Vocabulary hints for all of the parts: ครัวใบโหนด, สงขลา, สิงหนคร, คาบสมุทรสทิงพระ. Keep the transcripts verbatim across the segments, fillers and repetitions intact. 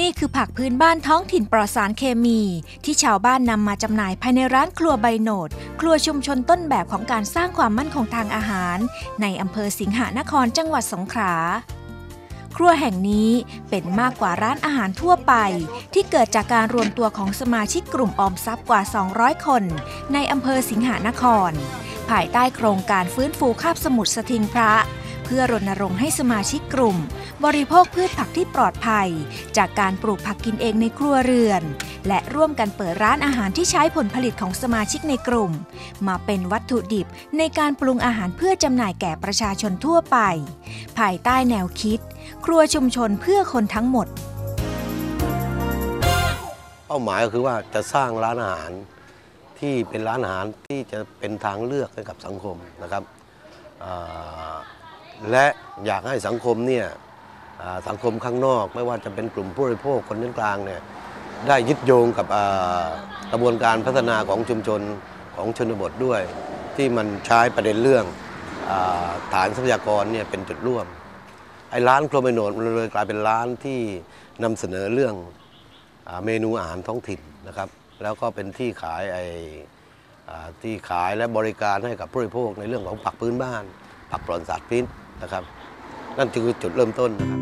นี่คือผักพื้นบ้านท้องถิ่นปลอดสารเคมีที่ชาวบ้านนำมาจำหน่ายภายในร้านครัวใบโหนดครัวชุมชนต้นแบบของการสร้างความมั่นคงทางอาหารในอำเภอสิงหนครจังหวัดสงขลาครัวแห่งนี้เป็นมากกว่าร้านอาหารทั่วไปที่เกิดจากการรวมตัวของสมาชิกกลุ่มออมทรัพย์กว่าสองร้อยคนในอำเภอสิงหนครภายใต้โครงการฟื้นฟูคาบสมุทรสทิงพระเพื่อรณรงค์ให้สมาชิกกลุ่มบริโภคพืชผักที่ปลอดภัยจากการปลูกผักกินเองในครัวเรือนและร่วมกันเปิดร้านอาหารที่ใช้ผลผลิตของสมาชิกในกลุ่มมาเป็นวัตถุดิบในการปรุงอาหารเพื่อจำหน่ายแก่ประชาชนทั่วไปภายใต้แนวคิดครัวชุมชนเพื่อคนทั้งหมดเป้าหมายก็คือว่าจะสร้างร้านอาหารที่เป็นร้านอาหารที่จะเป็นทางเลือกให้กับสังคมนะครับและอยากให้สังคมเนี่ยสังคมข้างนอกไม่ว่าจะเป็นกลุ่มผู้บริโภคคนชั้นกลางเนี่ยได้ยึดโยงกับกระบวนการพัฒนาของชุมชนของชนบทด้วยที่มันใช้ประเด็นเรื่องฐานทรัพยากรเนี่ยเป็นจุดร่วมไอ้ร้านครัวใบโหนดมันเลยกลายเป็นร้านที่นำเสนอเรื่องเมนูอาหารท้องถิ่นนะครับแล้วก็เป็นที่ขายไอ้ที่ขายและบริการให้กับผู้บริโภคในเรื่องของผักพื้นบ้านผักปลอดสารพิษนะครับนั่นคือจุดเริ่มต้นนะครับ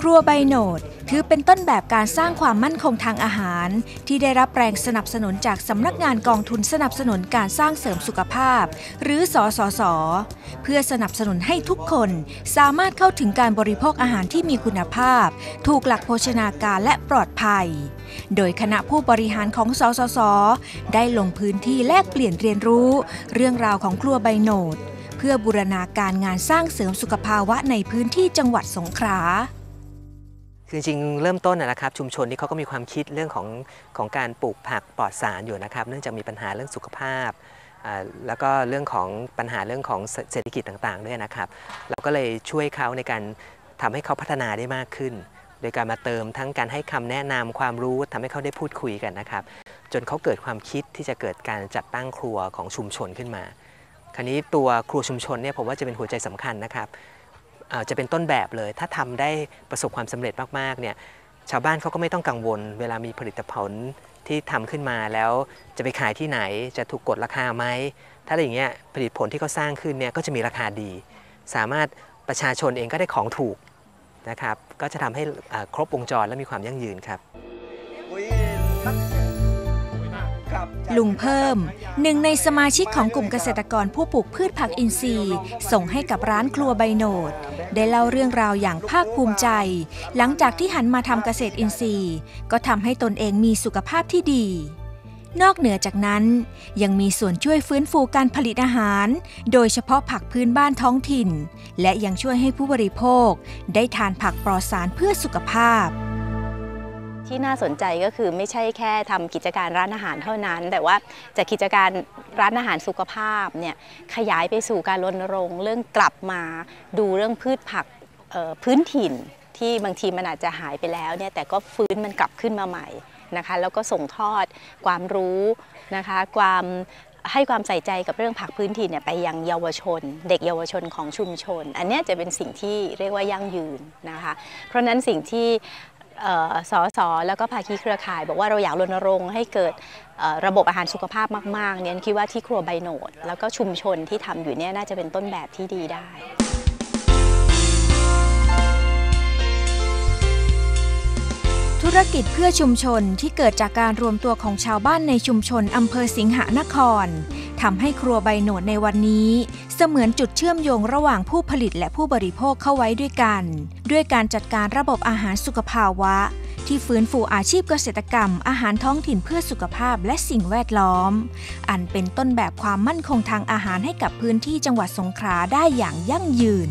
ครัวใบโหนดถือเป็นต้นแบบการสร้างความมั่นคงทางอาหารที่ได้รับแรงสนับสนุนจากสำนักงานกองทุนสนับสนุนการสร้างเสริมสุขภาพหรือสสส.เพื่อสนับสนุนให้ทุกคนสามารถเข้าถึงการบริโภคอาหารที่มีคุณภาพถูกหลักโภชนาการและปลอดภัยโดยคณะผู้บริหารของสสส.ได้ลงพื้นที่แลกเปลี่ยนเรียนรู้เรื่องราวของครัวใบโหนดเพื่อบูรณาการงานสร้างเสริมสุขภาวะในพื้นที่จังหวัดสงขลาคือจริงเริ่มต้นนะครับชุมชนที่เขาก็มีความคิดเรื่องของของการปลูกผักปลอดสารอยู่นะครับเนื่องจากมีปัญหาเรื่องสุขภาพแล้วก็เรื่องของปัญหาเรื่องของเศรษฐกิจต่างๆด้วยนะครับเราก็เลยช่วยเขาในการทำให้เขาพัฒนาได้มากขึ้นโดยการมาเติมทั้งการให้คำแนะนำความรู้ทำให้เขาได้พูดคุยกันนะครับจนเขาเกิดความคิดที่จะเกิดการจัดตั้งครัวของชุมชนขึ้นมาคราวนี้ตัวครัวชุมชนเนี่ยผมว่าจะเป็นหัวใจสำคัญนะครับจะเป็นต้นแบบเลยถ้าทำได้ประสบความสำเร็จมากๆเนี่ยชาวบ้านเขาก็ไม่ต้องกังวลเวลามีผลิตผลที่ทำขึ้นมาแล้วจะไปขายที่ไหนจะถูกกดราคาไหมถ้าอย่างเงี้ยผลิตผลที่เขาสร้างขึ้นเนี่ยก็จะมีราคาดีสามารถประชาชนเองก็ได้ของถูกนะครับก็จะทำให้ครบวงจรและมีความยั่งยืนครับลุงเพิ่มหนึ่งในสมาชิกของกลุ่มเกษตรกรผู้ปลูกพืชผักอินทรีย์ส่งให้กับร้านครัวใบโหนดได้เล่าเรื่องราวอย่างภาคภูมิใจหลังจากที่หันมาทำเกษตรอินทรีย์ก็ทำให้ตนเองมีสุขภาพที่ดีนอกเหนือจากนั้นยังมีส่วนช่วยฟื้นฟูการผลิตอาหารโดยเฉพาะผักพื้นบ้านท้องถิ่นและยังช่วยให้ผู้บริโภคได้ทานผักปลอดสารเพื่อสุขภาพที่น่าสนใจก็คือไม่ใช่แค่ทำกิจการร้านอาหารเท่านั้นแต่ว่าจากกิจการร้านอาหารสุขภาพเนี่ยขยายไปสู่การรณรงค์เรื่องกลับมาดูเรื่องพืชผักพื้นถิ่นที่บางทีมันอาจจะหายไปแล้วเนี่ยแต่ก็ฟื้นมันกลับขึ้นมาใหม่นะคะแล้วก็ส่งทอดความรู้นะคะความให้ความใส่ใจกับเรื่องผักพื้นถิ่นเนี่ยไปยังเยาวชนเด็กเยาวชนของชุมชนอันนี้จะเป็นสิ่งที่เรียกว่ายั่งยืนนะคะเพราะนั้นสิ่งที่สสแล้วก็ภาคีเครือข่ายบอกว่าเราอยากรณรงค์ให้เกิดระบบอาหารสุขภาพมากๆเนี่ยคิดว่าที่ครัวใบโหนดแล้วก็ชุมชนที่ทำอยู่เนี่ยน่าจะเป็นต้นแบบที่ดีได้ธุรกิจเพื่อชุมชนที่เกิดจากการรวมตัวของชาวบ้านในชุมชนอำเภอสิงหนครทำให้ครัวใบโหนดในวันนี้เสมือนจุดเชื่อมโยงระหว่างผู้ผลิตและผู้บริโภคเข้าไว้ด้วยกันด้วยการจัดการระบบอาหารสุขภาวะที่ฟื้นฟูอาชีพเกษตรกรรมอาหารท้องถิ่นเพื่อสุขภาพและสิ่งแวดล้อมอันเป็นต้นแบบความมั่นคงทางอาหารให้กับพื้นที่จังหวัดสงขลาได้อย่างยั่งยืน